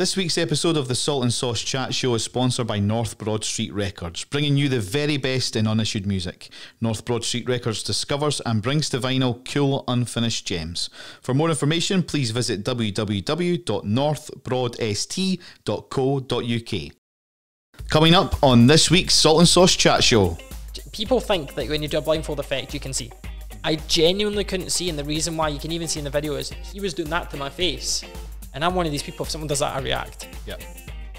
This week's episode of the Salt and Sauce Chat Show is sponsored by North Broad Street Records, bringing you the very best in unissued music. North Broad Street Records discovers and brings to vinyl cool, unfinished gems. For more information, please visit www.northbroadst.co.uk. Coming up on this week's Salt and Sauce Chat Show. People think that when you do a blindfold effect, you can see. I genuinely couldn't see, and the reason why you can even see in the video is he was doing that to my face. And I'm one of these people, if someone does that, I react. Yeah.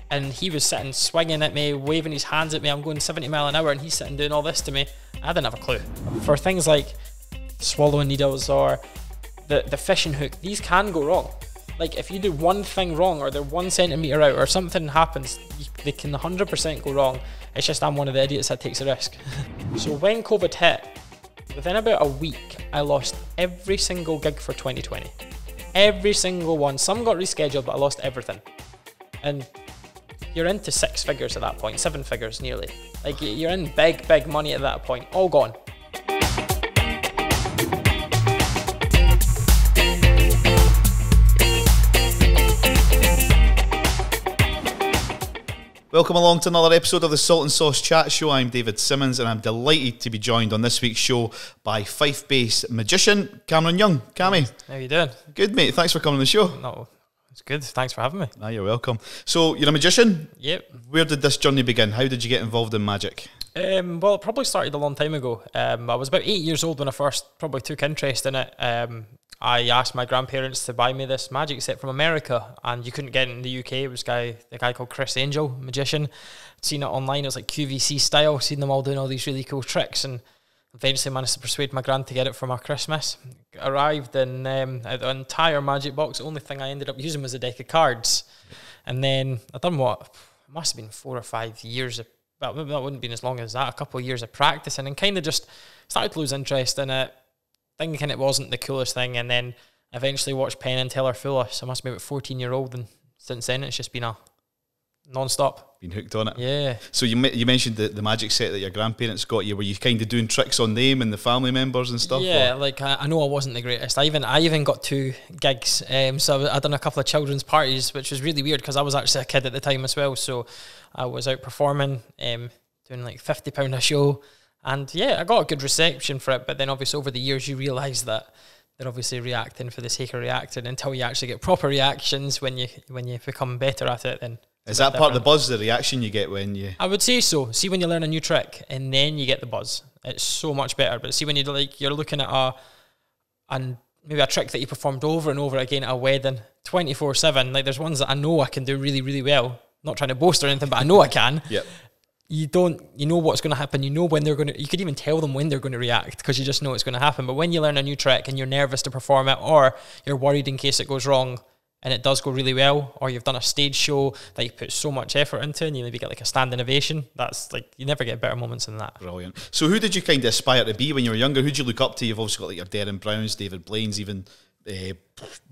And he was sitting, swinging at me, waving his hands at me. I'm going 70 mile an hour and he's sitting doing all this to me. I didn't have a clue. For things like swallowing needles or the fishing hook, these can go wrong. Like if you do one thing wrong or they're 1 centimetre out or something happens, they can 100% go wrong. It's just I'm one of the idiots that takes a risk. So when COVID hit, within about a week, I lost every single gig for 2020. Every single one. Some got rescheduled, but I lost everything. And you're into 6 figures at that point, 7 figures nearly. Like you're in big, big money at that point. All gone. Welcome along to another episode of the Salt and Sauce Chat Show. I'm David Simmonds and I'm delighted to be joined on this week's show by Fife-based magician Cameron Young. Cammy. How you doing? Good, mate. Thanks for coming on the show. No, it's good. Thanks for having me. Ah, you're welcome. So, you're a magician? Yep. Where did this journey begin? How did you get involved in magic? Well, it probably started a long time ago. I was about 8 years old when I first probably took interest in it. I asked my grandparents to buy me this magic set from America, and you couldn't get it in the UK. It was the guy called Chris Angel, magician. I'd seen it online. It was like QVC style. I'd seen them all doing all these really cool tricks, and eventually managed to persuade my gran to get it for my Christmas. It arrived, and the entire magic box. The only thing I ended up using was a deck of cards. And then I'd done what it must have been 4 or 5 years of, well, maybe that wouldn't have been as long as that. A couple of years of practicing, and kind of just started to lose interest in it, thinking it wasn't the coolest thing, and then eventually watched Penn and Teller fool us. I must be about 14-year-old, and since then it's just been a non-stop. Been hooked on it. Yeah. So you mentioned the magic set that your grandparents got you. Were you kind of doing tricks on them and the family members and stuff? Yeah, or? Like I know I wasn't the greatest. I even got 2 gigs. So I'd done a couple of children's parties, which was really weird because I was actually a kid at the time as well. So I was out performing, doing like £50 a show. And yeah, I got a good reception for it, but then obviously over the years you realise that they're obviously reacting for the sake of reacting until you actually get proper reactions when you become better at it. Then is that part of the buzz, the reaction you get when you? I would say so. See, when you learn a new trick and then you get the buzz, it's so much better. But see, when you like you're looking at maybe a trick that you performed over and over again at a wedding 24/7. Like there's ones that I know I can do really, really well. Not trying to boast or anything, but I know I can. Yep. You know what's going to happen. You know when they're going to, you could even tell them when they're going to react because you just know it's going to happen. But when you learn a new trick and you're nervous to perform it, or you're worried in case it goes wrong and it does go really well, or you've done a stage show that you put so much effort into and you maybe get like a standing ovation, that's like, you never get better moments than that. Brilliant. So who did you kind of aspire to be when you were younger? Who did you look up to? You've also got like your Darren Browns, David Blaines, even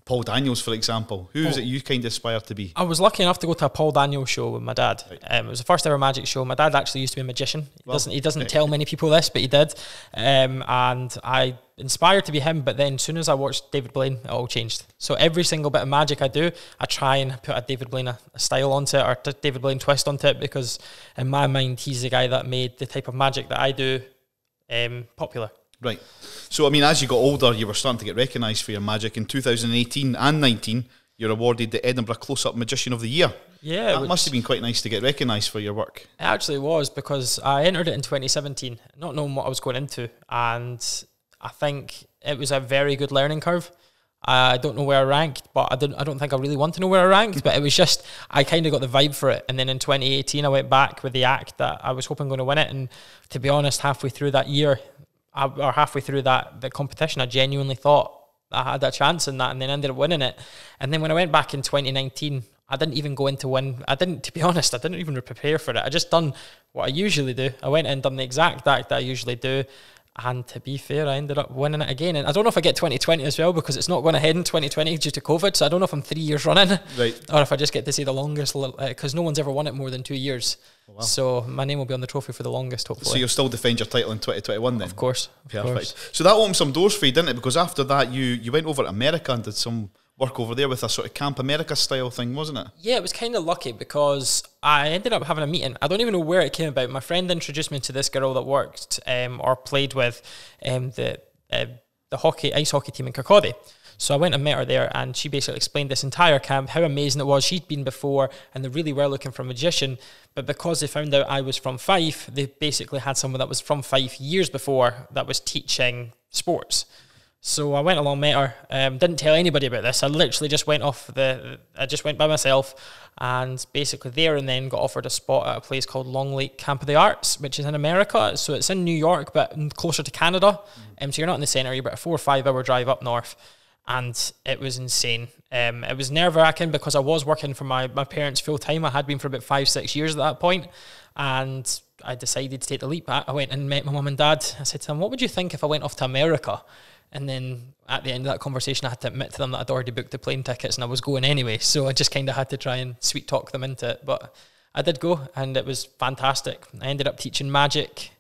Paul Daniels, for example. Who is it you kind of aspire to be? I was lucky enough to go to a Paul Daniels show with my dad. Right. It was the first ever magic show. My dad actually used to be a magician. He doesn't tell many people this, but he did. And I inspired to be him, but then as soon as I watched David Blaine, it all changed. So every single bit of magic I do, I try and put a David Blaine style onto it, or a David Blaine twist onto it, because in my mind, he's the guy that made the type of magic that I do popular. Right. So, I mean, as you got older, you were starting to get recognised for your magic. In 2018 and 19, you're awarded the Edinburgh Close-Up Magician of the Year. Yeah. That must have been quite nice to get recognised for your work. It actually was, because I entered it in 2017, not knowing what I was going into. And I think it was a very good learning curve. I don't know where I ranked, but I don't think I really want to know where I ranked, but it was just, I kind of got the vibe for it. And then in 2018, I went back with the act that I was hoping going to win it. And to be honest, halfway through that year, or halfway through the competition, I genuinely thought I had a chance in that, and then ended up winning it. And then when I went back in 2019, I didn't even go in to win. To be honest, I didn't even prepare for it. I just done what I usually do. I went in and done the exact act that I usually do. And to be fair, I ended up winning it again. And I don't know if I get 2020 as well, because it's not going ahead in 2020 due to COVID. So I don't know if I'm 3 years running, right, or if I just get to say the longest, because no one's ever won it more than 2 years. Oh, wow. So my name will be on the trophy for the longest, hopefully. So you'll still defend your title in 2021 then? Of course. Perfect. Of course. So that opened some doors for you, didn't it? Because after that, you went over to America and did some work over there with a sort of Camp America style thing, wasn't it? Yeah, it was kind of lucky because I ended up having a meeting. I don't even know where it came about. My friend introduced me to this girl that worked or played with the ice hockey team in Kirkcaldy. So I went and met her there, and she basically explained this entire camp, how amazing it was. She'd been before, and they really were looking for a magician. But because they found out I was from Fife, they basically had someone that was from Fife years before that was teaching sports. So I went along, met her, didn't tell anybody about this. I literally just went off the, I just went by myself, and basically there and then got offered a spot at a place called Long Lake Camp of the Arts, which is in America. So it's in New York, but closer to Canada. So you're not in the centre, you're about a 4 or 5 hour drive up north. And it was insane. It was nerve-wracking because I was working for my parents full-time. I had been for about 5 or 6 years at that point. And I decided to take the leap. I went and met my mum and dad. I said to them, what would you think if I went off to America? And then at the end of that conversation, I had to admit to them that I'd already booked the plane tickets and I was going anyway. So I just kind of had to try and sweet-talk them into it. But I did go, and it was fantastic. I ended up teaching magic.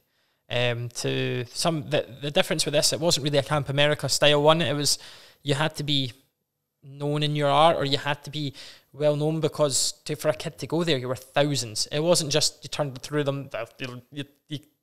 To some, the difference with this, it wasn't really a Camp America style one. It was, you had to be known in your art, or you had to be well known, because for a kid to go there, you were thousands. It wasn't just you turned through them, you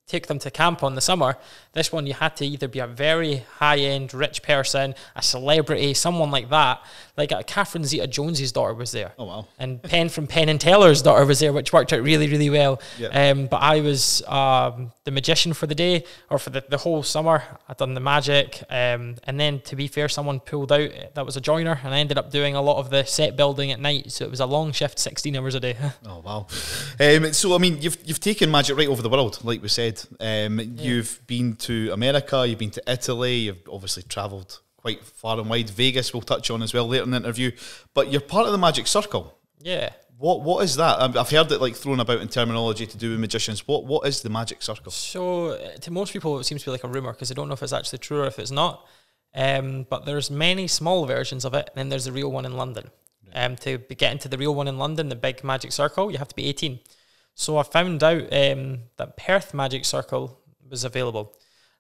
take them to camp on the summer. This one, you had to either be a very high-end rich person, a celebrity, someone like that. Like Catherine Zeta-Jones's daughter was there. Oh, wow. And Penn from Penn and Teller's daughter was there, which worked out really, really well. Yeah. But I was the magician for the day, or for the whole summer. I'd done the magic. And then, to be fair, someone pulled out that was a joiner, and I ended up doing a lot of the set building at night. So it was a long shift, 16 hours a day. Oh, wow. So, I mean, you've taken magic right over the world, like we said. You've been to America, you've been to Italy, you've obviously travelled quite far and wide. Vegas we'll touch on as well later in the interview, but you're part of the Magic Circle. Yeah. What is that? I've heard it like thrown about in terminology to do with magicians. What is the Magic Circle? So to most people it seems to be like a rumour, because they don't know if it's actually true or if it's not, but there's many small versions of it, and then there's the real one in London. To get into the real one in London, the big Magic Circle, you have to be 18. So I found out that Perth Magic Circle was available,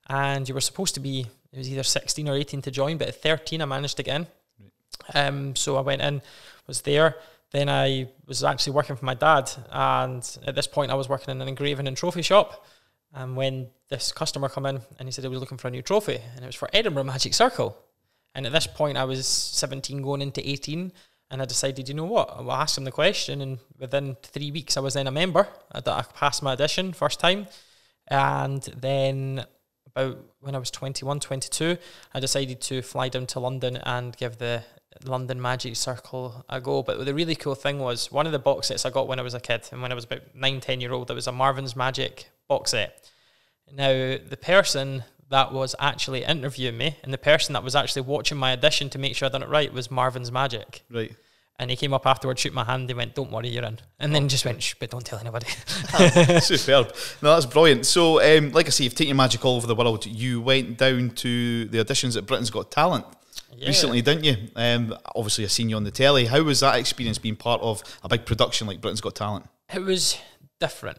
and you were supposed to be, it was either 16 or 18 to join, but at 13 I managed to get in. So I went in, was there, then I was actually working for my dad, and at this point I was working in an engraving and trophy shop, and when this customer came in, and he said he was looking for a new trophy, and it was for Edinburgh Magic Circle, and at this point I was 17 going into 18, and I decided, you know what, I'll ask him the question, and within 3 weeks I was then a member. I passed my audition first time, and then about when I was 21, 22, I decided to fly down to London and give the London Magic Circle a go. But the really cool thing was, one of the box sets I got when I was a kid, and when I was about 9, 10-year-old, there was a Marvin's Magic box set. Now, the person that was actually interviewing me, and the person that was actually watching my audition to make sure I done it right, was Marvin's Magic. Right. And he came up afterwards, shook my hand, he went, don't worry, you're in. And then just went, shh, but don't tell anybody. Superb. No, that's brilliant. So, like I say, you've taken your magic all over the world. You went down to the auditions at Britain's Got Talent recently, didn't you? Obviously, I've seen you on the telly. How was that experience being part of a big production like Britain's Got Talent? It was different.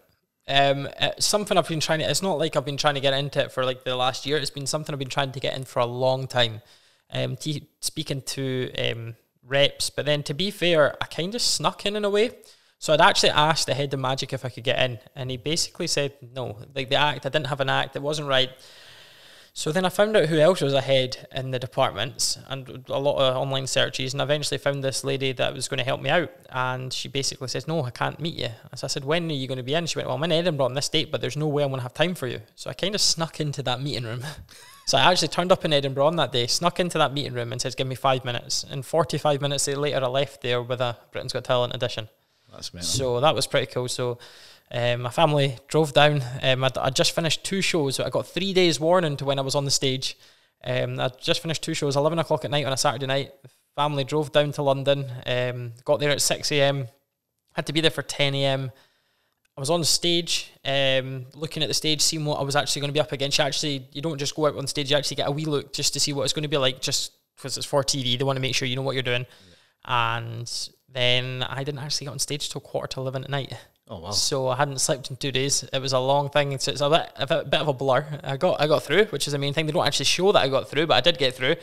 Something I've been trying to, it's not like I've been trying to get into it for like the last year, it's been something I've been trying to get in for a long time, speaking to reps, but then to be fair, I kind of snuck in a way. So I'd actually asked the head of magic if I could get in, and he basically said no, like the act, I didn't have an act, it wasn't right. So then I found out who else was ahead in the departments, and a lot of online searches, and eventually found this lady that was going to help me out, and she basically says, no, I can't meet you. So I said, when are you going to be in? She went, well, I'm in Edinburgh on this date, but there's no way I'm going to have time for you. So I kind of snuck into that meeting room. So I actually turned up in Edinburgh on that day, snuck into that meeting room and said, give me 5 minutes. And 45 minutes later, I left there with a Britain's Got Talent edition. That's amazing. So that was pretty cool. So my family drove down. I just finished 2 shows, so I got 3 days warning to when I was on the stage. I just finished 2 shows, 11 o'clock at night on a Saturday night. Family drove down to London, got there at 6 a.m, had to be there for 10 a.m. I was on stage, looking at the stage, seeing what I was actually going to be up against. You don't just go out on stage, you actually get a wee look just to see what it's going to be like, just because it's for TV, they want to make sure you know what you're doing. And then I didn't actually get on stage till 11:15 at night. Oh wow! So I hadn't slept in 2 days. It was a long thing, so it's a bit of a blur. I got through, which is the main thing. They don't actually show that I got through, but I did get through,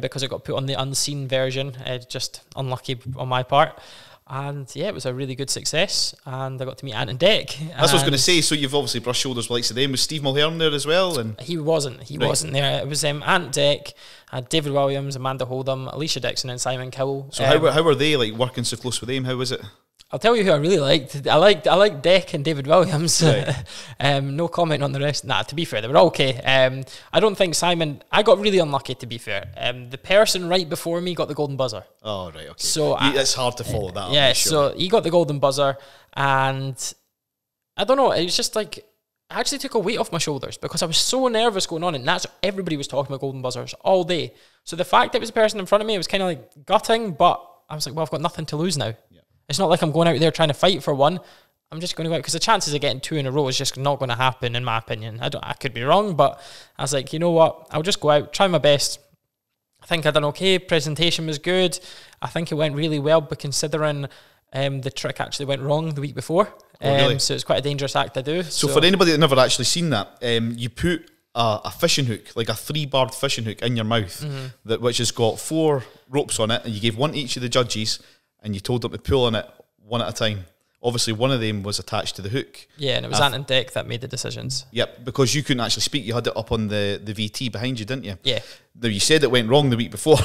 because I got put on the unseen version. Just unlucky on my part. And yeah, it was a really good success, and I got to meet Ant and Dec. That's what I was going to say. So you've obviously brushed shoulders with the likes of them. Was Steve Mulhern there as well? And he wasn't there. It was Ant Dec, David Williams, Amanda Holden, Alicia Dixon, and Simon Cowell. So how were they like working so close with them? How was it? I'll tell you who I really liked. I liked Dec and David Williams. Right. No comment on the rest. Nah, to be fair, they were all okay. I don't think Simon. I got really unlucky, to be fair. The person right before me got the golden buzzer. Oh right, okay. So it's hard to follow that. Yeah, sure. So he got the golden buzzer, and I don't know. It was just like, I actually took a weight off my shoulders because I was so nervous going on, and that's everybody was talking about golden buzzers all day. So the fact that it was a person in front of me, it was kind of like gutting, but I was like, well, I've got nothing to lose now. Yeah. It's not like I'm going out there trying to fight for one. I'm just going to go out, because the chances of getting two in a row is just not going to happen, in my opinion. I could be wrong, but I was like, you know what? I'll just go out, try my best. I think I done okay. Presentation was good. I think it went really well, but considering the trick actually went wrong the week before. Oh, really? So it's quite a dangerous act to do. So for anybody that never actually seen that, you put a fishing hook, like a three-barred fishing hook, in your mouth, which has got 4 ropes on it, and you gave one to each of the judges, and you told them to pull on it one at a time. Obviously, one of them was attached to the hook. Yeah, and it was Ant and Dec that made the decisions. Yep, because you couldn't actually speak. You had it up on the VT behind you, didn't you? Yeah. Now, you said it went wrong the week before.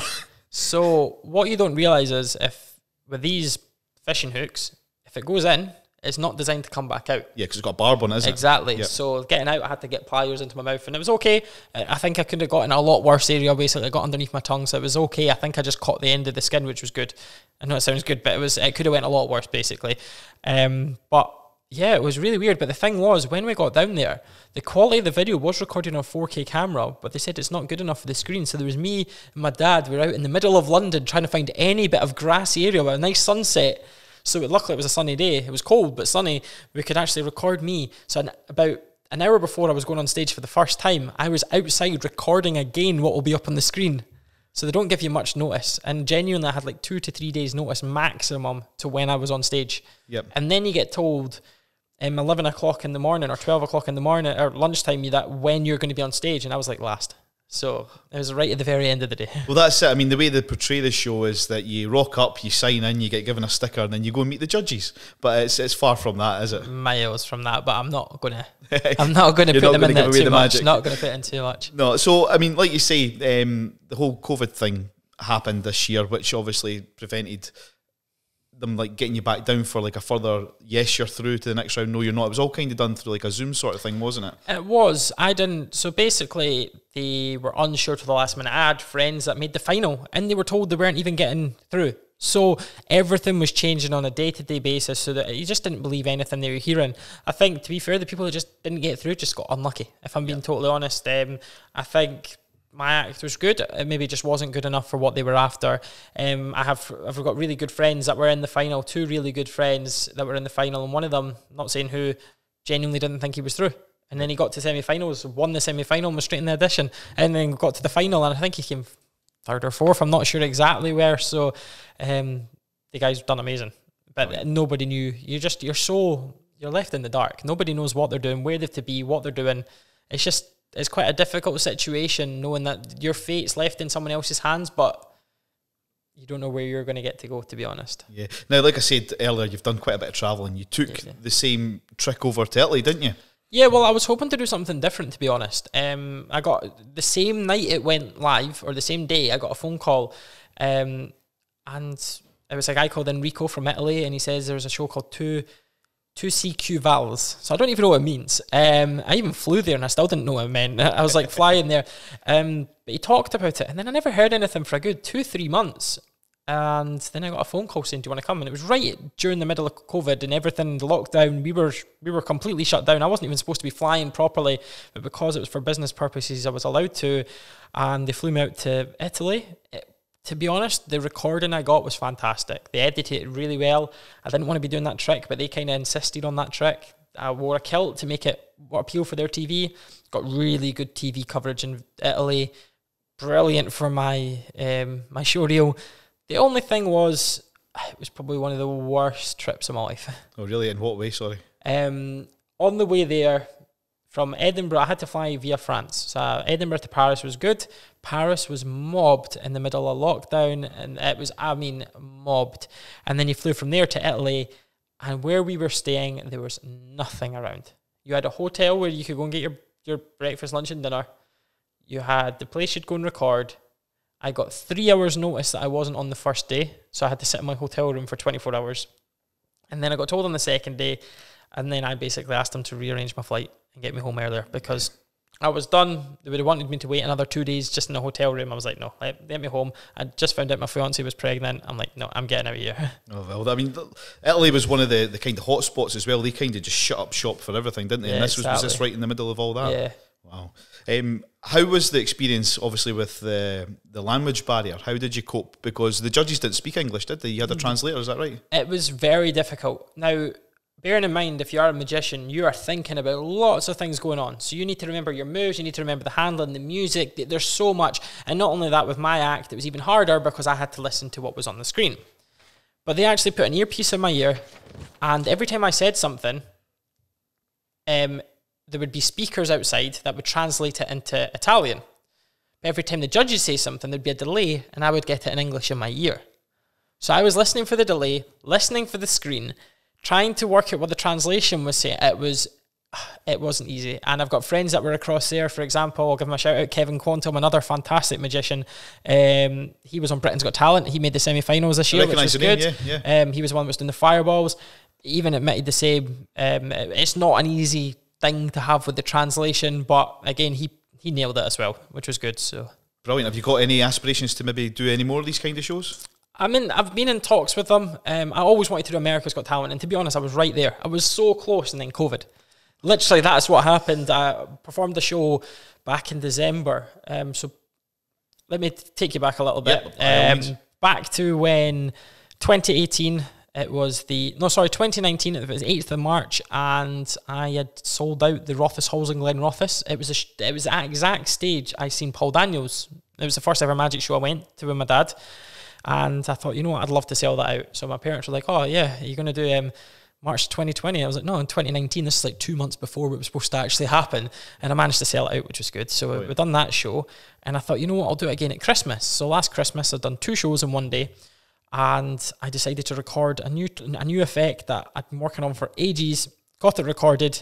So what you don't realise is, if with these fishing hooks, if it goes in, it's not designed to come back out. Yeah, because it's got a barb on it, isn't it? Exactly. Yep. So getting out, I had to get pliers into my mouth, and it was okay. I think I could have gotten a lot worse area, basically. It got underneath my tongue, so it was okay. I think I just caught the end of the skin, which was good. I know it sounds good, but it could have went a lot worse, basically. But yeah, it was really weird. But the thing was, when we got down there, the quality of the video was recorded on a 4K camera, but they said it's not good enough for the screen. So there was me and my dad. We were out in the middle of London trying to find any bit of grassy area with a nice sunset. So luckily it was a sunny day. It was cold, but sunny. We could actually record me. So about an hour before I was going on stage for the first time, I was outside recording again what will be up on the screen. So they don't give you much notice. And genuinely, I had like 2 to 3 days notice maximum to when I was on stage. Yep. And then you get told 11 o'clock in the morning or 12 o'clock in the morning or lunchtime that when you're going to be on stage. And I was like last. So it was right at the very end of the day. Well, that's it. I mean, the way they portray the show is that you rock up, you sign in, you get given a sticker, and then you go and meet the judges. But it's far from that, is it? Miles from that. But I'm not gonna put them in there too much. Not gonna put in too much. No. So I mean, like you say, the whole COVID thing happened this year, which obviously prevented them like getting you back down for like a further yes, you're through to the next round, no, you're not. It was all kind of done through like a Zoom sort of thing, wasn't it? It was. I didn't. So basically, they were unsure to the last minute. I had friends that made the final, and they were told they weren't even getting through. So everything was changing on a day-to-day basis, so that you just didn't believe anything they were hearing. I think, to be fair, the people that just didn't get through just got unlucky, if I'm being totally honest. I think my act was good. It maybe just wasn't good enough for what they were after. I've got really good friends that were in the final, 2 really good friends that were in the final, and one of them, not saying who, genuinely didn't think he was through. And then he got to semi-finals, won the semi-final, and was straight in the audition, and then got to the final, and I think he came 3rd or 4th. I'm not sure exactly where. So the guy's done amazing, but nobody knew. You're left in the dark. Nobody knows what they're doing, where they have to be, what they're doing. It's quite a difficult situation, knowing that your fate's left in someone else's hands, but you don't know where you're going to get to go, to be honest. Yeah. Now, like I said earlier, you've done quite a bit of travelling. You took the same trick over to Italy, didn't you? Yeah, well, I was hoping to do something different, to be honest. I got, the same night it went live, or the same day, I got a phone call, and it was a guy called Enrico from Italy, and he says there's a show called 2CQ Vals. So I don't even know what it means. I even flew there and I still didn't know what it meant. I was like flying there. But he talked about it, and then I never heard anything for a good 2-3 months. And then I got a phone call saying, do you want to come? And it was right during the middle of COVID and everything, the lockdown. We were completely shut down. I wasn't even supposed to be flying properly, but because it was for business purposes, I was allowed to. And they flew me out to Italy. To be honest, the recording I got was fantastic. They edited it really well. I didn't want to be doing that trick, but they kind of insisted on that trick. I wore a kilt to make it appeal for their TV. Got really good TV coverage in Italy. Brilliant for my show reel. The only thing was, It was probably one of the worst trips of my life. Oh, really? In what way, sorry? On the way there, from Edinburgh, I had to fly via France. So Edinburgh to Paris was good. Paris was mobbed in the middle of lockdown, and it was, I mean, mobbed. And then you flew from there to Italy, and where we were staying, there was nothing around. You had a hotel where you could go and get your breakfast, lunch, and dinner. You had the place you'd go and record. I got 3 hours notice that I wasn't on the first day, so I had to sit in my hotel room for 24 hours. And then I got told on the second day, and then I basically asked them to rearrange my flight and get me home earlier because I was done. They would have wanted me to wait another 2 days just in the hotel room. I was like, no, let me home. I just found out my fiancée was pregnant. I'm like, no, I'm getting out of here. Oh, well, I mean, Italy was one of the kind of hot spots as well. They kind of just shut up shop for everything, didn't they? Yeah, and this exactly. was this right in the middle of all that? Yeah. Wow. How was the experience, obviously, with the language barrier? How did you cope? Because the judges didn't speak English, did they? You had a translator, is that right? It was very difficult. Now, bearing in mind, if you are a magician, you are thinking about lots of things going on. So you need to remember your moves, you need to remember the handling, the music, there's so much. And not only that, with my act, it was even harder because I had to listen to what was on the screen. But they actually put an earpiece in my ear, and every time I said something, there would be speakers outside that would translate it into Italian. But every time the judges say something, there'd be a delay, and I would get it in English in my ear. So I was listening for the delay, listening for the screen, trying to work out what the translation was saying. It wasn't easy. And I've got friends that were across there. For example, I'll give him a shout out, Kevin Quantum, another fantastic magician. He was on Britain's Got Talent. He made the semi-finals this year, which was good. Yeah. He was one that was doing the fireballs. He even admitted the same. It's not an easy thing to have with the translation, but again, he nailed it as well, which was good. So brilliant. Have you got any aspirations to maybe do any more of these kind of shows? I mean, I've been in talks with them. I always wanted to do America's Got Talent, and to be honest, I was right there. I was so close, and then COVID. Literally, that's what happened. I performed the show back in December. So let me take you back a little bit. Yep, back to when 2018. It was 2019, it was 8th of March, and I had sold out the Rothes Halls in Glen Rothes. It was at exact stage I seen Paul Daniels. It was the first ever magic show I went to with my dad, and I thought, you know what, I'd love to sell that out. So my parents were like, oh yeah, you're going to do March 2020. I was like, no, in 2019, this is like 2 months before it was supposed to actually happen, and I managed to sell it out, which was good. So we've done that show, and I thought, you know what, I'll do it again at Christmas. So last Christmas, I'd done 2 shows in one day, and I decided to record a new effect that I'd been working on for ages, got it recorded,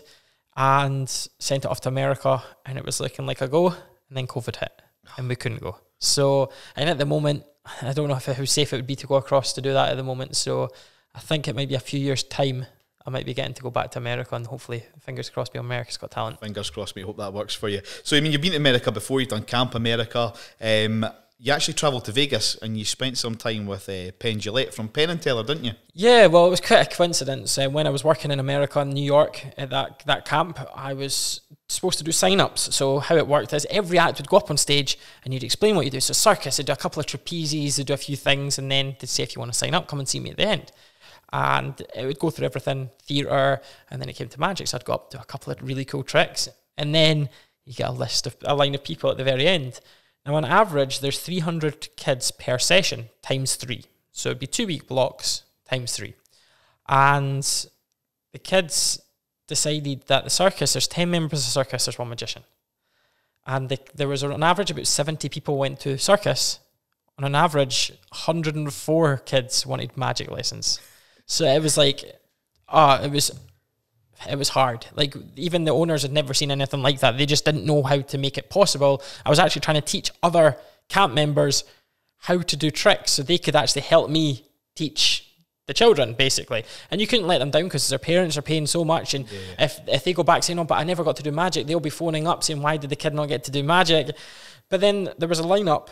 and sent it off to America, and it was looking like a go, and then COVID hit, and we couldn't go. So, and at the moment, I don't know how safe it would be to go across to do that at the moment, so I think it might be a few years' time I might be getting to go back to America, and hopefully, fingers crossed, be on America's Got Talent. Fingers crossed, mate, hope that works for you. So, I mean, you've been to America before, you've done Camp America, you actually travelled to Vegas and you spent some time with Penn Jillette from Penn and Teller, didn't you? Yeah, well, it was quite a coincidence. When I was working in America, in New York, at that camp, I was supposed to do sign-ups. So how it worked is every act would go up on stage and you'd explain what you do. So circus, they'd do a couple of trapezes, they'd do a few things, and then they'd say, if you want to sign up, come and see me at the end. And it would go through everything, theatre, and then it came to magic. So I'd go up, do a couple of really cool tricks, and then you get a line of people at the very end. Now, on average, there's 300 kids per session times 3. So it'd be 2-week blocks times 3. And the kids decided that the circus, there's 10 members of the circus, there's 1 magician. And there was, on average, about 70 people went to circus. And on average, 104 kids wanted magic lessons. So it was like, it was hard. Like, even the owners had never seen anything like that. They just didn't know how to make it possible. I was actually trying to teach other camp members how to do tricks so they could actually help me teach the children, basically. And you couldn't let them down because their parents are paying so much. And yeah. If they go back saying, oh, but I never got to do magic, they'll be phoning up saying, why did the kid not get to do magic? But then there was a lineup,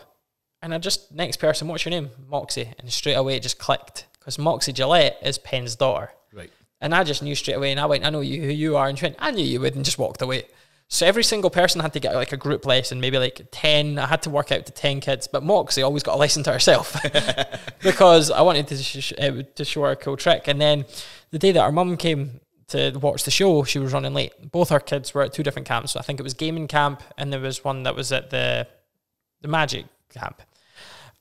and I just, next person, what's your name? Moxie. And straight away it just clicked because Moxie Gillette is Penn's daughter. Right. And I just knew straight away, and I went, I know who you are. And she went, I knew you would, and just walked away. So every single person had to get like a group lesson, maybe like 10. I had to work out to 10 kids, but Moxie always got a lesson to herself because I wanted to show her a cool trick. And then the day that her mum came to watch the show, she was running late. Both her kids were at 2 different camps. So I think it was gaming camp, and there was one that was at the magic camp.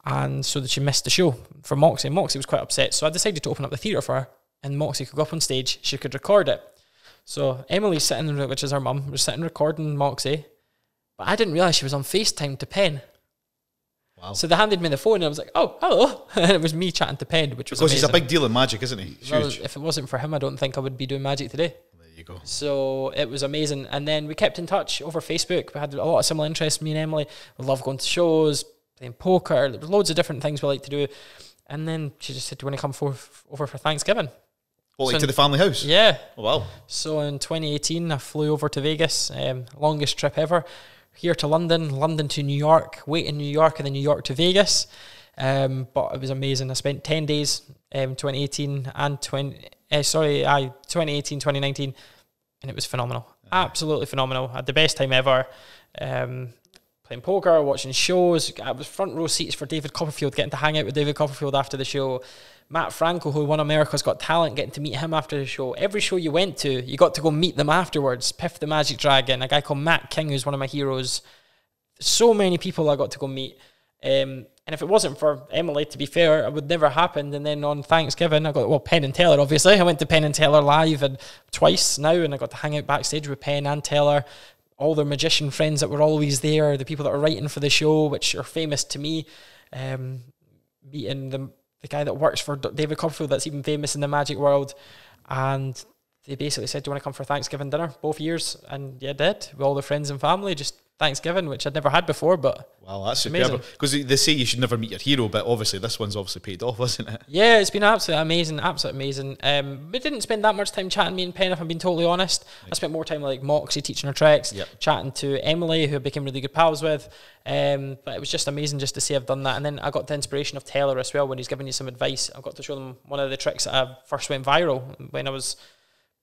and so that she missed the show for Moxie. Moxie was quite upset, so I decided to open up the theatre for her, and Moxie could go up on stage, she could record it. So Emily's sitting, which is her mum, was sitting recording Moxie, but I didn't realise she was on FaceTime to Penn. Wow. So they handed me the phone and I was like, oh, hello. And it was me chatting to Penn, which was amazing. Because he's a big deal in magic, isn't he? Huge. Well, if it wasn't for him, I don't think I would be doing magic today. There you go. So it was amazing. And then we kept in touch over Facebook. We had a lot of similar interests, me and Emily. We love going to shows, playing poker. There was loads of different things we like to do. And then she just said, do you want to come over for Thanksgiving? Well, like to the family house? Yeah. Oh, wow. So in 2018, I flew over to Vegas. Longest trip ever. Here to London, London to New York, wait in New York, and then New York to Vegas. But it was amazing. I spent 10 days, 2018 and 2018, 2019, and it was phenomenal. Absolutely phenomenal. I had the best time ever. Playing poker, watching shows. I was front row seats for David Copperfield, getting to hang out with David Copperfield after the show. Matt Franco, who won America's Got Talent, getting to meet him after the show. Every show you went to, you got to go meet them afterwards. Piff the Magic Dragon, a guy called Matt King, who's one of my heroes. So many people I got to go meet. And if it wasn't for Emily, to be fair, it would never happen. And then on Thanksgiving, I got, well, Penn and Teller, obviously. I went to Penn and Teller live and twice now, and I got to hang out backstage with Penn and Teller, all their magician friends that were always there, the people that are writing for the show, which are famous to me. Meeting them. The guy that works for David Copperfield that's even famous in the magic world. And they basically said, do you want to come for Thanksgiving dinner both years? And yeah, I did, with all the friends and family, just Thanksgiving, which I'd never had before. But wow, that's amazing. Because they say you should never meet your hero, but obviously this one's obviously paid off, wasn't it? Yeah, it's been absolutely amazing, absolutely amazing. We didn't spend that much time chatting, me and Penn, if I'm being totally honest. Right. I spent more time like Moxie teaching her tricks, chatting to Emily, who I became really good pals with. But it was just amazing just to see I've done that. And then I got the inspiration of Teller as well when he's giving you some advice. I got to show them one of the tricks that I first went viral when I was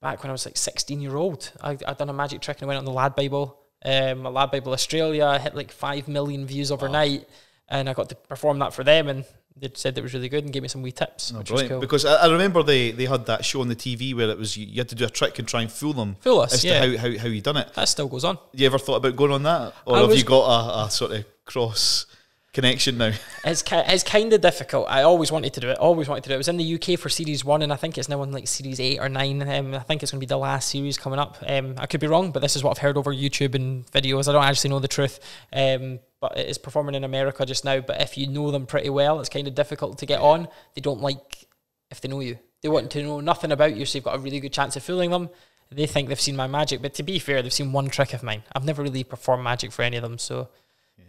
back when I was like 16-year-old. I'd done a magic trick and I went on the Lad Bible. A Lad Bible Australia. I hit like 5 million views overnight. Wow. And I got to perform that for them, and they said it was really good and gave me some wee tips, which was cool. Because I remember they had that show on the TV where it was you had to do a trick and try and fool them. Fool us, as to how you done it. That still goes on. You ever thought about going on that? Or have you got a sort of cross connection now? It's kind of difficult. I always wanted to do it. It was in the UK for series 1, and I think it's now on like series 8 or 9. I think it's going to be the last series coming up. I could be wrong, but this is what I've heard over YouTube and videos. I don't actually know the truth. But it is performing in America just now. But if you know them pretty well, it's kind of difficult to get on. They don't like if they know you. They want to know nothing about you, so you've got a really good chance of fooling them. They think they've seen my magic, but to be fair, they've seen one trick of mine. I've never really performed magic for any of them, so...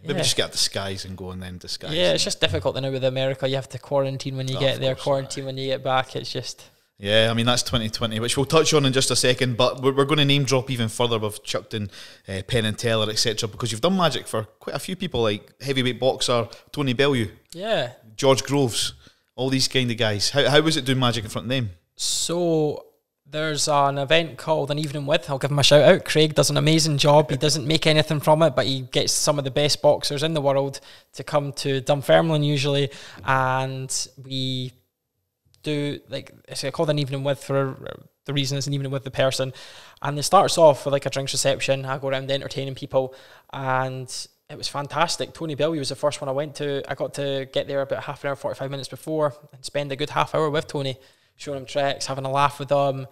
Maybe just get out the skies and go and then disguise. Yeah, it's just difficult now with America. You have to quarantine when you get there, quarantine when you get back. It's just... Yeah, I mean, that's 2020, which we'll touch on in just a second, but we're going to name drop even further. We've chucked in Penn and Teller, etc., because you've done magic for quite a few people, like heavyweight boxer Tony Bellew. Yeah. George Groves, all these kind of guys. How was it doing magic in front of them? So... There's an event called An Evening With. I'll give him a shout out. Craig does an amazing job. He doesn't make anything from it, but he gets some of the best boxers in the world to come to Dunfermline usually, and we do like it's called An Evening With for the reason it's an evening with the person, and it starts off with like a drinks reception. I go around entertaining people, and it was fantastic. Tony Bellew was the first one I went to. I got to get there about half an hour, 45 minutes before, and spend a good half hour with Tony, showing him tricks, having a laugh with him.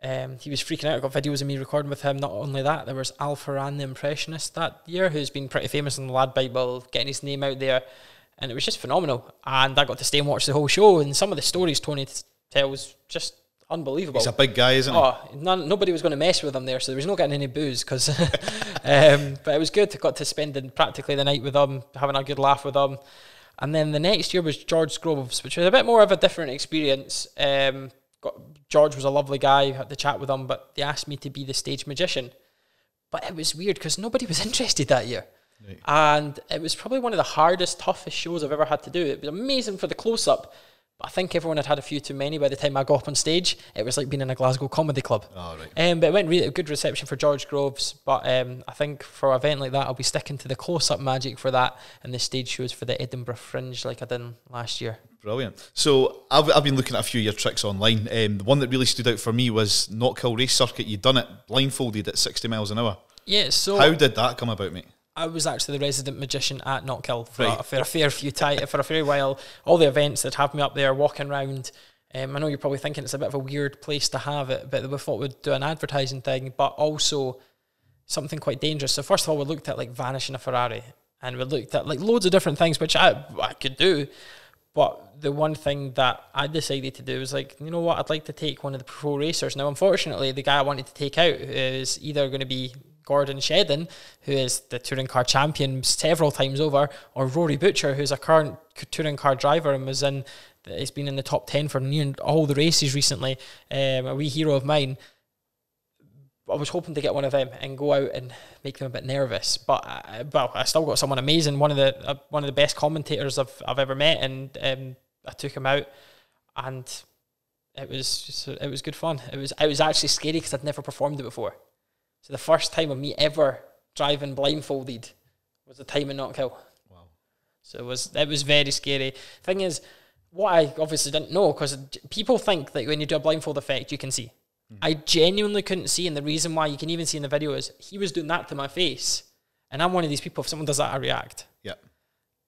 He was freaking out. I got videos of me recording with him. Not only that, there was Al Farran the Impressionist that year, who's been pretty famous in the Lad Bible, getting his name out there, and it was just phenomenal. And I got to stay and watch the whole show, and some of the stories Tony tells, just unbelievable. He's a big guy, isn't he? Nobody was going to mess with him there, so there was no getting any booze, because but it was good. I got to spend practically the night with him, having a good laugh with him. And then the next year was George Groves, which was a bit more of a different experience. George was a lovely guy. I had to chat with him, but they asked me to be the stage magician. But it was weird because nobody was interested that year. Right. And it was probably one of the hardest, toughest shows I've ever had to do. It was amazing for the close-up, but I think everyone had had a few too many by the time I got up on stage. It was like being in a Glasgow comedy club. Oh, right. But it went really good reception for George Groves. But I think for an event like that, I'll be sticking to the close-up magic for that and the stage shows for the Edinburgh Fringe like I did last year. Brilliant. So I've been looking at a few of your tricks online. The one that really stood out for me was Knockhill Race Circuit. You'd done it blindfolded at 60 miles an hour. Yeah, so... How did that come about, mate? I was actually the resident magician at Knockhill for, right, for a fair while. All the events that have me up there walking around. I know you're probably thinking it's a bit of a weird place to have it, but we thought we'd do an advertising thing, but also something quite dangerous. So first of all, we looked at like vanishing a Ferrari, and we looked at like loads of different things, which I could do. But the one thing that I decided to do was like, you know what, I'd like to take one of the pro racers. Now, unfortunately, the guy I wanted to take out is either going to be Gordon Shedden, who is the touring car champion several times over, or Rory Butcher, who's a current touring car driver and was in, he's been in the top 10 for near all the races recently, a wee hero of mine. I was hoping to get one of them and go out and make them a bit nervous, but I still got someone amazing, one of the best commentators I've ever met, and I took him out, and it was good fun. It was actually scary because I'd never performed it before. So the first time of me ever driving blindfolded was the time in Knockhill. Wow. So it was very scary. Thing is, what I obviously didn't know, because people think that when you do a blindfold effect, you can see. Mm. I genuinely couldn't see, and the reason why you can even see in the video is he was doing that to my face, and I'm one of these people, if someone does that, I react. Yeah.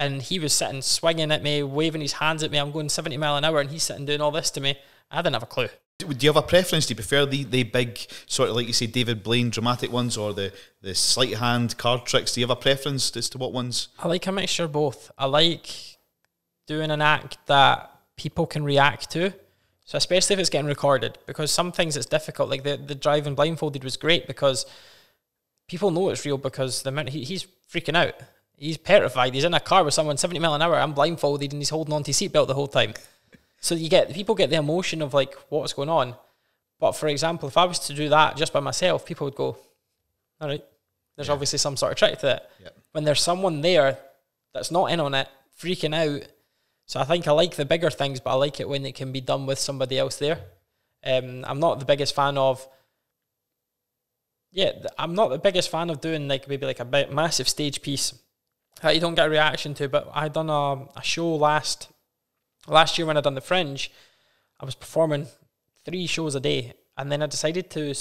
And he was sitting swinging at me, waving his hands at me. I'm going 70 mile an hour, and he's sitting doing all this to me. I didn't have a clue. Do you have a preference? Do you prefer the big, sort of like you say, David Blaine dramatic ones, or the sleight hand card tricks? Do you have a preference as to what ones? I like a mixture of both. I like doing an act that people can react to, so especially if it's getting recorded, because some things it's difficult. Like the driving blindfolded was great because people know it's real, because the minute he's freaking out, he's petrified. He's in a car with someone 70 mile an hour. I'm blindfolded and he's holding onto his seatbelt the whole time. So people get the emotion of like what's going on. But for example, if I was to do that just by myself, people would go, all right, there's obviously some sort of trick to it. Yeah. When there's someone there that's not in on it, freaking out. So I think I like the bigger things, but I like it when it can be done with somebody else there. I'm not the biggest fan of doing like maybe like a massive stage piece that you don't get a reaction to, but I done a show last year when I done the Fringe. I was performing 3 shows a day, and then I decided to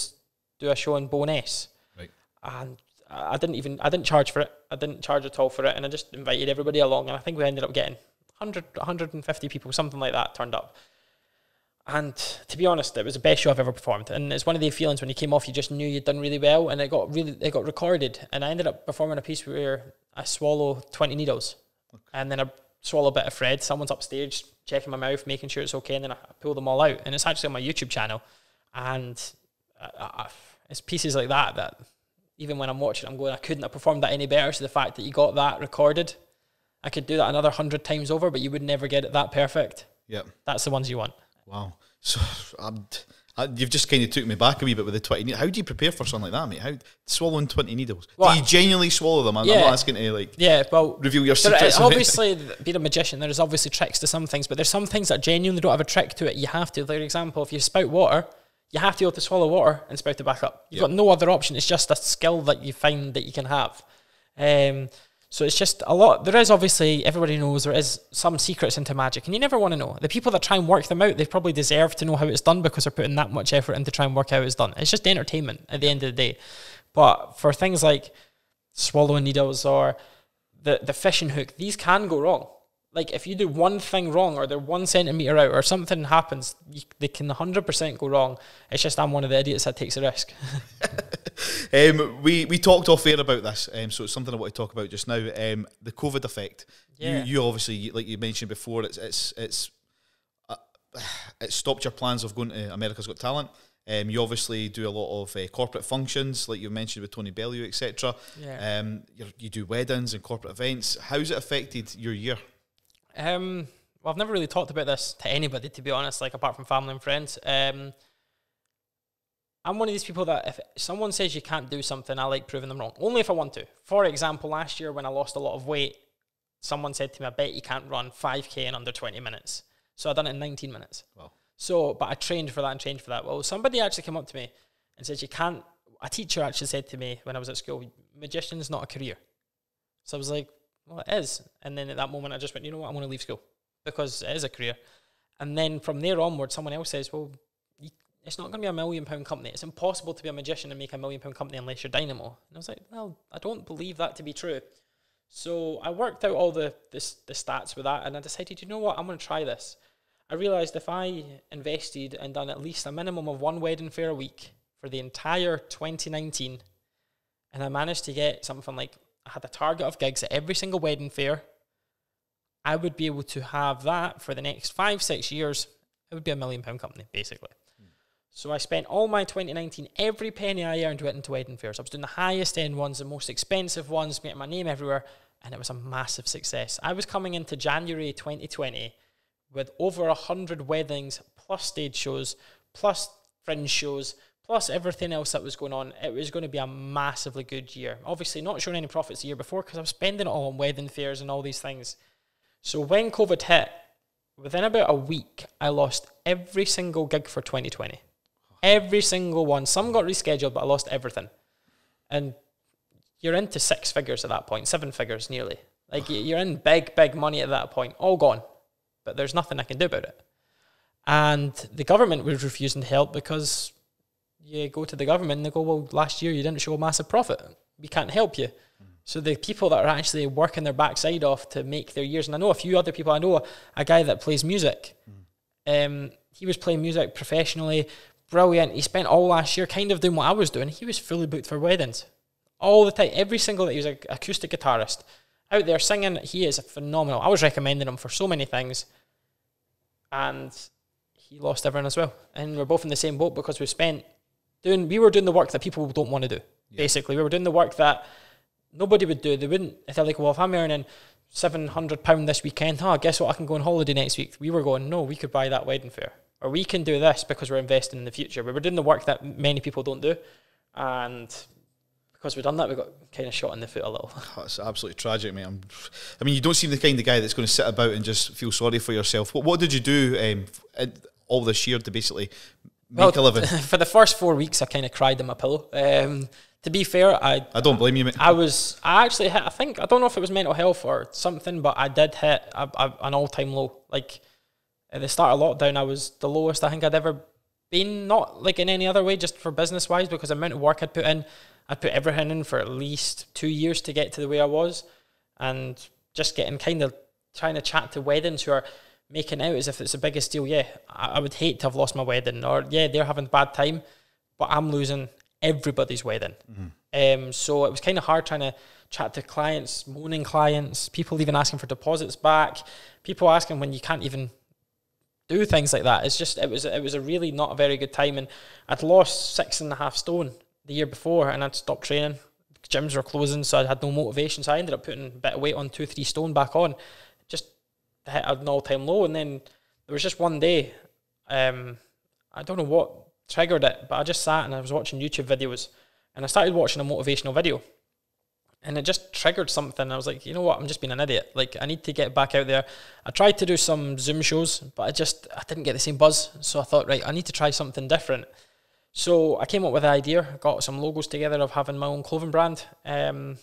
do a show in Bowness. Right. And I didn't charge for it. I didn't charge at all for it, and I just invited everybody along, and I think we ended up getting 150 people, something like that, turned up. And to be honest, it was the best show I've ever performed, and it's one of the feelings when you came off, you just knew you'd done really well, and it got recorded. And I ended up performing a piece where I swallow 20 needles, okay, and then I swallow a bit of thread. Someone's upstairs checking my mouth, making sure it's okay, and then I pull them all out, and it's actually on my YouTube channel. And it's pieces like that even when I'm watching, I'm going, I couldn't have performed that any better. So the fact that you got that recorded, I could do that another 100 times over, but you would never get it that perfect. Yeah, that's the ones you want. Wow. So you've just kind of took me back a wee bit with the 20 needles. How do you prepare for something like that, mate? How swallowing 20 needles? Well, do you genuinely swallow them? I'm not asking to like reveal your secrets. Obviously, being a magician, there is obviously tricks to some things, but there's some things that genuinely don't have a trick to it. You have to, for example, if you spout water, you have to be able to swallow water and spout it back up. You've got no other option. It's just a skill that you find that you can have. So it's just a lot. There is obviously, everybody knows there is some secrets into magic, and you never want to know. The people that try and work them out, they probably deserve to know how it's done, because they're putting that much effort into trying to work out how it's done. It's just entertainment at the end of the day. But for things like swallowing needles or the fishing hook, these can go wrong. Like if you do one thing wrong, or they're 1 centimetre out, or something happens, they can 100% go wrong. It's just I'm one of the idiots that takes a risk. We talked off air about this, so it's something I want to talk about just now. The COVID effect. Yeah. You obviously, like you mentioned before, it stopped your plans of going to America's Got Talent. You obviously do a lot of corporate functions, like you mentioned with Tony Bellew, etc. Yeah. You do weddings and corporate events. How's it affected your year? Well, I've never really talked about this to anybody, to be honest, like apart from family and friends. I'm one of these people that if someone says you can't do something, I like proving them wrong, only if I want to. For example, last year when I lost a lot of weight, someone said to me, I bet you can't run 5K in under 20 minutes. So I done it in 19 minutes. Wow. So, but I trained for that and trained for that. Well, somebody actually came up to me and said, a teacher actually said to me when I was at school, magician's not a career. So I was like, well, it is. And then at that moment, I just went, you know what, I'm going to leave school because it is a career. And then from there onward, someone else says, well, it's not going to be a million-pound company. It's impossible to be a magician and make a million-pound company unless you're Dynamo. And I was like, well, I don't believe that to be true. So I worked out all the stats with that, and I decided, you know what, I'm going to try this. I realised if I invested and done at least a minimum of one wedding fair a week for the entire 2019, and I managed to get something like, I had a target of gigs at every single wedding fair, I would be able to have that for the next 5-6 years. It would be a million-pound company, basically. So I spent all my 2019, every penny I earned went into wedding fairs. I was doing the highest-end ones, the most expensive ones, getting my name everywhere, and it was a massive success. I was coming into January 2020 with over 100 weddings, plus stage shows, plus fringe shows, plus everything else that was going on. It was going to be a massively good year. Obviously, not showing any profits the year before because I was spending it all on wedding fairs and all these things. So when COVID hit, within about a week, I lost every single gig for 2020. Every single one. Some got rescheduled, but I lost everything. And you're into 6 figures at that point, 7 figures nearly. Like, you're in big, big money at that point. All gone. But there's nothing I can do about it. And the government was refusing to help because you go to the government and they go, well, last year you didn't show a massive profit. We can't help you. So the people that are actually working their backside off to make their years, and I know a few other people, I know a guy that plays music. He was playing music professionally, brilliant. He spent all last year kind of doing what I was doing. He was fully booked for weddings all the time. Every single day, he was an acoustic guitarist out there singing. He is phenomenal. I was recommending him for so many things, and he lost everyone as well. And we're both in the same boat because we were doing the work that people don't want to do. Yeah. Basically, we were doing the work that nobody would do. They wouldn't. If they're like, well, if I'm earning £700 this weekend, oh, guess what? I can go on holiday next week. We were going, no, we could buy that wedding fair. Or we can do this because we're investing in the future. We were doing the work that many people don't do. And because we've done that, we got kind of shot in the foot a little. Oh, that's absolutely tragic, mate. I mean, you don't seem the kind of guy that's going to sit about and just feel sorry for yourself. What did you do all this year to basically make a living? For the first 4 weeks, I kind of cried in my pillow. To be fair, I don't blame you, mate. I actually hit, I think, I don't know if it was mental health or something, but I did hit an all-time low. Like, at the start of lockdown, I was the lowest I think I'd ever been, not like in any other way, just for business-wise, because the amount of work I'd put in, I'd put everything in for at least 2 years to get to the way I was, and just getting kind of trying to chat to weddings who are making out as if it's the biggest deal. Yeah, I would hate to have lost my wedding, or yeah, they're having a bad time, but I'm losing everybody's wedding. So it was kind of hard trying to chat to clients, moaning clients, people even asking for deposits back, people asking when you can't even do things like that. It's just, it was a really not a very good time. And I'd lost 6.5 stone the year before, and I'd stopped training. Gyms were closing, so I had no motivation. So I ended up putting a bit of weight on, 2-3 stone back on. Just hit an all-time low. And then there was just one day, I don't know what triggered it, but I just sat and I was watching YouTube videos, and I started watching a motivational video. And it just triggered something. I was like, you know what? I'm just being an idiot. Like, I need to get back out there. I tried to do some Zoom shows, but I didn't get the same buzz. So I thought, right, I need to try something different. So I came up with an idea, got some logos together of having my own clothing brand. And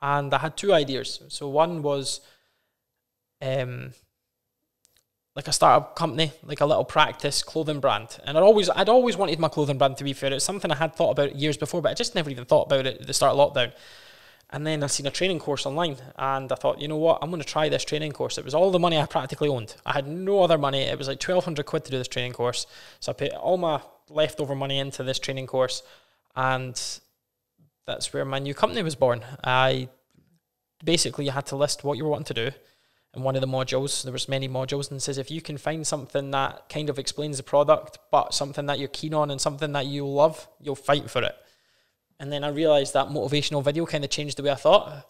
I had 2 ideas. So one was like a startup company, like a little practice clothing brand. And I'd always wanted my clothing brand, to be fair. It's something I had thought about years before, but I just never even thought about it at the start of lockdown. And then I seen a training course online, and I thought, you know what, I'm going to try this training course. It was all the money I practically owned. I had no other money. It was like 1,200 quid to do this training course. So I put all my leftover money into this training course, and that's where my new company was born. Basically, you had to list what you were wanting to do in one of the modules. There was many modules, and it says if you can find something that kind of explains the product, but something that you're keen on and something that you love, you'll fight for it. And then I realised that motivational video kind of changed the way I thought.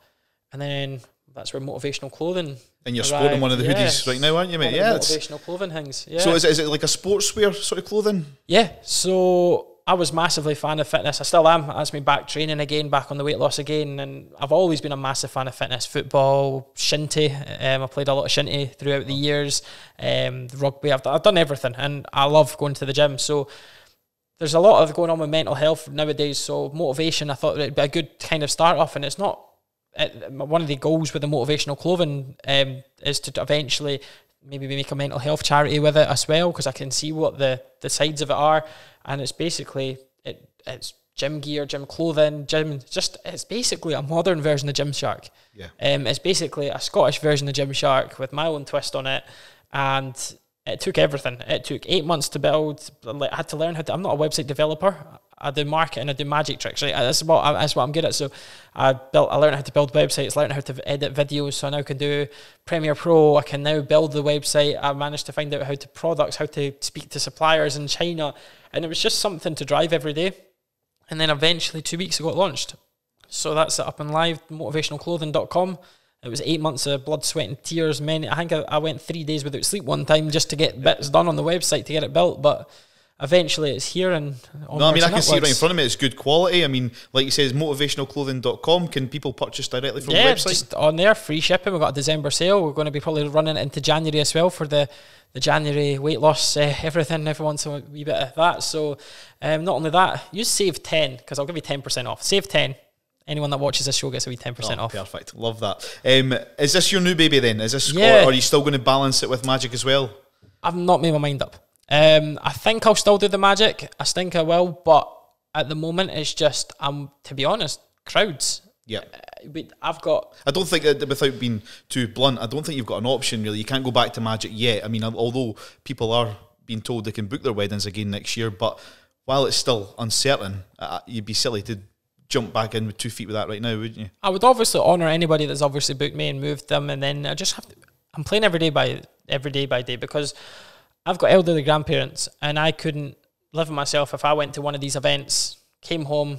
And then that's where motivational clothing. And you're sporting one of the hoodies right now, aren't you, mate? Yeah. Motivational clothing things. Yeah. So is it like a sportswear sort of clothing? Yeah. So I was massively a fan of fitness. I still am. That's me back training again, back on the weight loss again. And I've always been a massive fan of fitness. Football, shinty. I played a lot of shinty throughout the years. Rugby. I've done everything. And I love going to the gym. So there's a lot of going on with mental health nowadays, so motivation, I thought it'd be a good kind of start off, and it's not, one of the goals with the motivational clothing is to eventually maybe we make a mental health charity with it as well, because I can see what the sides of it are. And it's basically, it's gym gear, gym clothing, it's basically a modern version of Gymshark. Yeah. It's basically a Scottish version of Gymshark with my own twist on it. And it took everything. It took 8 months to build. I had to learn how to, I'm not a website developer. I do marketing, I do magic tricks, right? That's what I'm good at. So I learned how to build websites, learned how to edit videos, so I now can do Premiere Pro, I can now build the website. I managed to find out how to products, how to speak to suppliers in China, and it was just something to drive every day. And then eventually 2 weeks ago it launched. So that's it, up and live, motivationalclothing.com. It was 8 months of blood, sweat and tears. I think I went 3 days without sleep one time just to get bits done on the website to get it built, but eventually it's here. And no, I mean, I can see right in front of me, it's good quality. I mean, like you said, motivationalclothing.com. Can people purchase directly from the website? Yeah, just on there, free shipping. We've got a December sale. We're going to be probably running it into January as well for the January weight loss, everything, everyone's a wee bit of that. So not only that, you save 10, because I'll give you 10% off. Save 10. Anyone that watches this show gets a wee 10% off. Perfect. Love that. Is this your new baby then? Is this, or are you still going to balance it with magic as well? I've not made my mind up. I think I'll still do the magic. I think I will, but at the moment it's just, to be honest, crowds. Yeah. I don't think that, without being too blunt, I don't think you've got an option really. You can't go back to magic yet. I mean, although people are being told they can book their weddings again next year, but while it's still uncertain, you'd be silly to jump back in with 2 feet with that right now, wouldn't you? I would obviously honour anybody that's obviously booked me and moved them, and then I just have to, I'm playing every day by day, because I've got elderly grandparents and I couldn't live with myself if I went to one of these events, came home,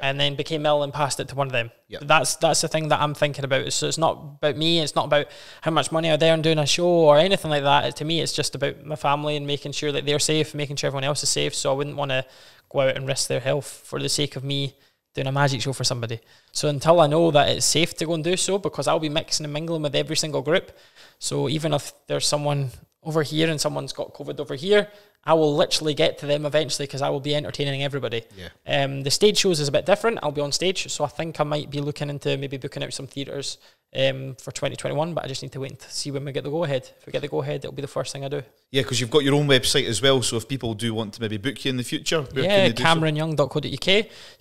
and then became ill and passed it to one of them. That's the thing that I'm thinking about. So it's not about me, it's not about how much money I'd earn doing a show or anything like that. To me, it's just about my family and making sure that they're safe, making sure everyone else is safe. So I wouldn't want to go out and risk their health for the sake of me doing a magic show for somebody. So until I know that it's safe to go and do so, because I'll be mixing and mingling with every single group. So even if there's someone over here and someone's got COVID over here, I will literally get to them eventually, because I will be entertaining everybody. Yeah. The stage shows is a bit different. I'll be on stage, so I think I might be looking into maybe booking out some theatres for 2021, but I just need to wait and see when we get the go-ahead. If we get the go-ahead, it'll be the first thing I do. Yeah, because you've got your own website as well, so if people do want to maybe book you in the future, where can they do so? CameronYoung.co.uk. You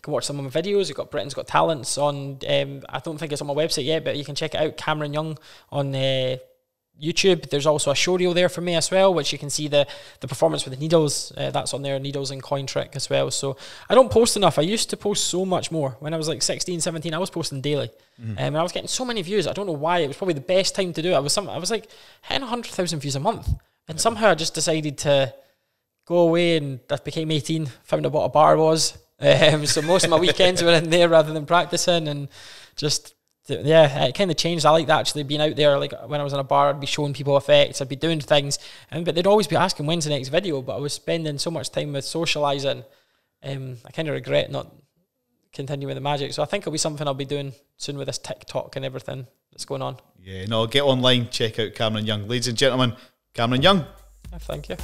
can watch some of my videos. You've got Britain's Got Talents on, I don't think it's on my website yet, but you can check it out, Cameron Young on YouTube. There's also a show reel there for me as well, which you can see the performance with the needles. That's on there, needles and coin trick as well. So I don't post enough. I used to post so much more. When I was like 16, 17, I was posting daily. And I was getting so many views. I don't know why. It was probably the best time to do it. I was like hitting 100,000 views a month. And somehow I just decided to go away, and I became 18, found out what a bar was. So most of my weekends were in there rather than practicing, and just... yeah, it kind of changed. I liked actually being out there. Like when I was in a bar, I'd be showing people effects, I'd be doing things, but they'd always be asking when's the next video. But I was spending so much time with socialising. I kind of regret not continuing with the magic. So I think it'll be something I'll be doing soon with this TikTok and everything that's going on. Yeah, no, get online, check out Cameron Young. Ladies and gentlemen, Cameron Young. Thank you.